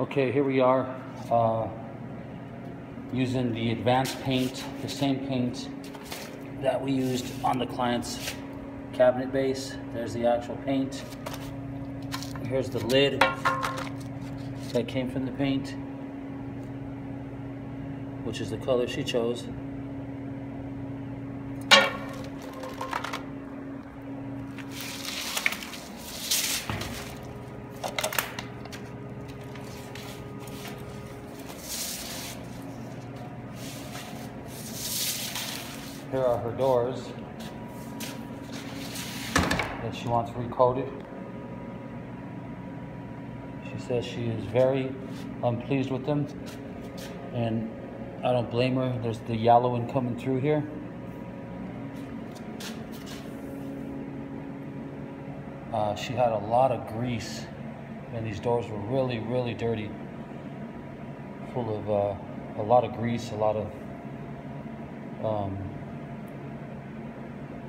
Okay, here we are using the advanced paint, the same paint that we used on the client's cabinet base. There's the actual paint. Here's the lid that came from the paint, which is the color she chose. Here are her doors that she wants recoated. She says she is very unpleased with them, and I don't blame her. There's the yellowing coming through here. She had a lot of grease, and these doors were really, really dirty, full of a lot of grease, a lot of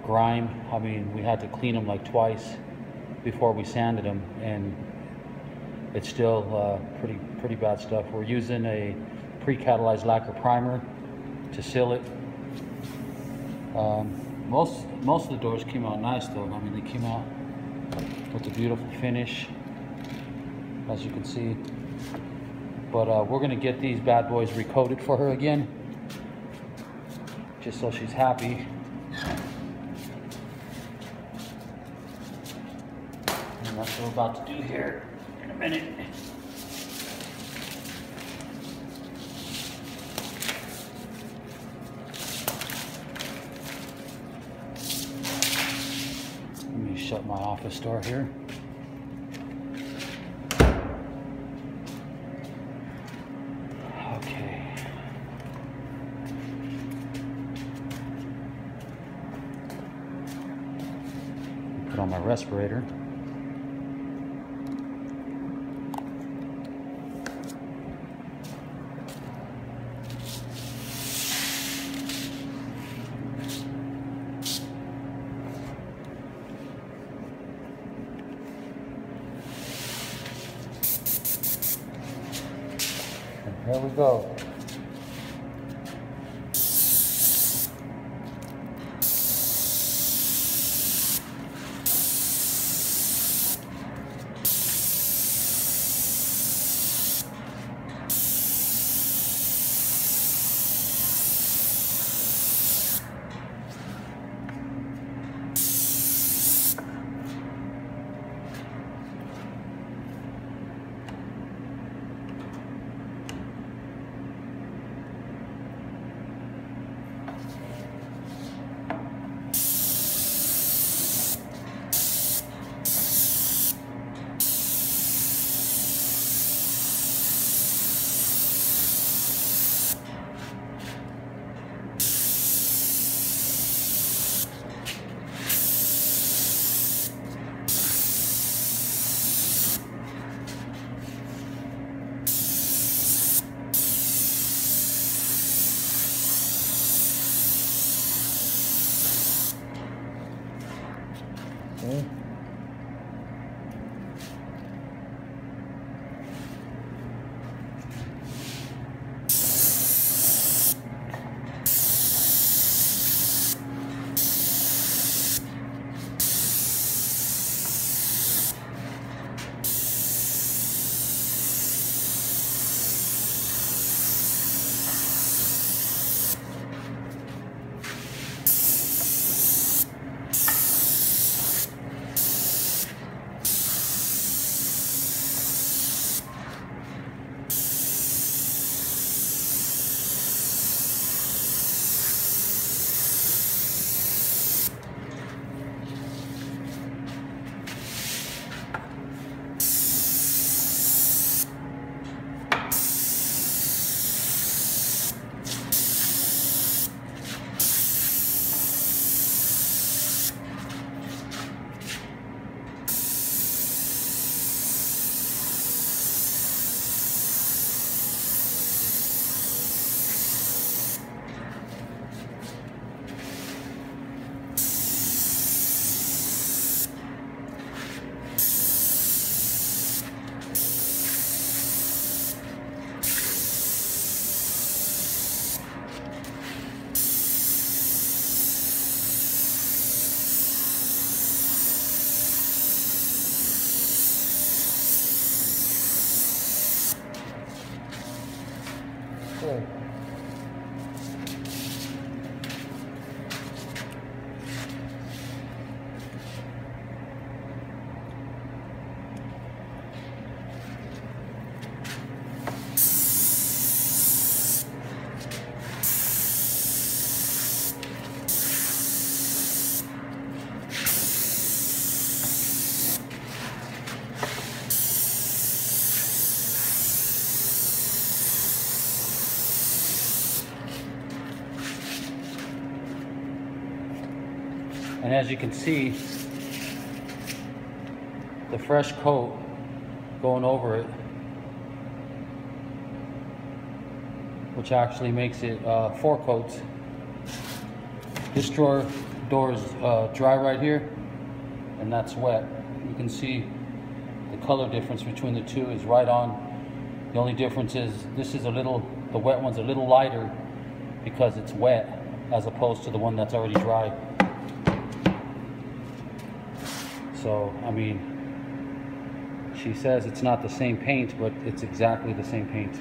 grime. I mean, we had to clean them like twice before we sanded them, and it's still pretty bad stuff. We're using a pre-catalyzed lacquer primer to seal it. Most of the doors came out nice though. I mean, they came out with a beautiful finish, as you can see. But we're gonna get these bad boys recoated for her again, just so she's happy. And that's what we're about to do here in a minute. Let me shut my office door here. Okay. Put on my respirator. Here we go. through. And as you can see, the fresh coat going over it, which actually makes it four coats. This door is dry right here, and that's wet. You can see the color difference between the two is right on. The only difference is this is the wet one's a little lighter because it's wet, as opposed to the one that's already dry. So, I mean, she says it's not the same paint, but it's exactly the same paint.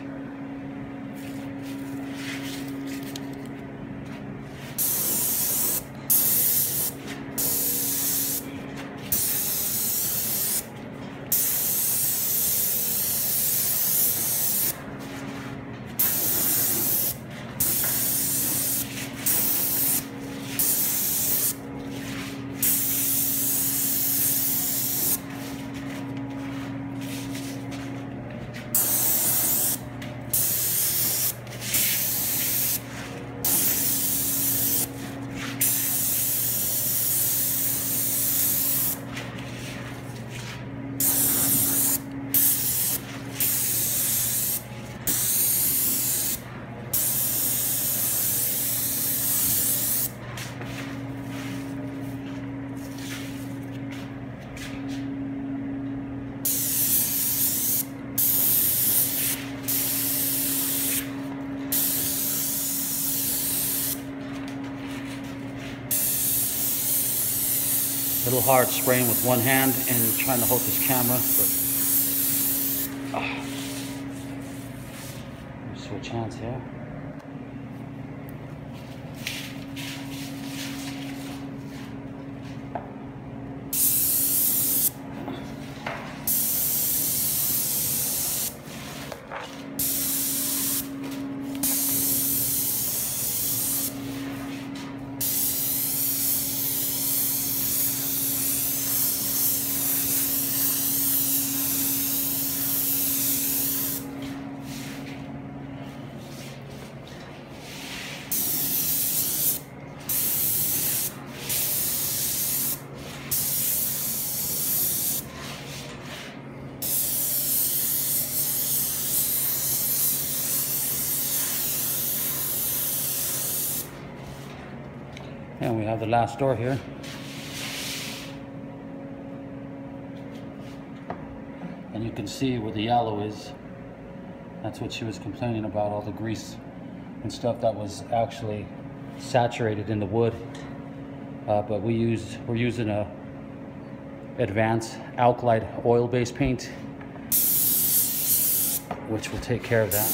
A little hard spraying with one hand and trying to hold this camera, but switch hands here. And we have the last door here. And you can see where the yellow is. That's what she was complaining about, all the grease and stuff that was actually saturated in the wood. But we're using a advanced alkaline oil-based paint, which will take care of that.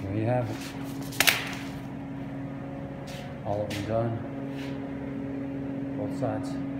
There you have it. All of them done. Both sides.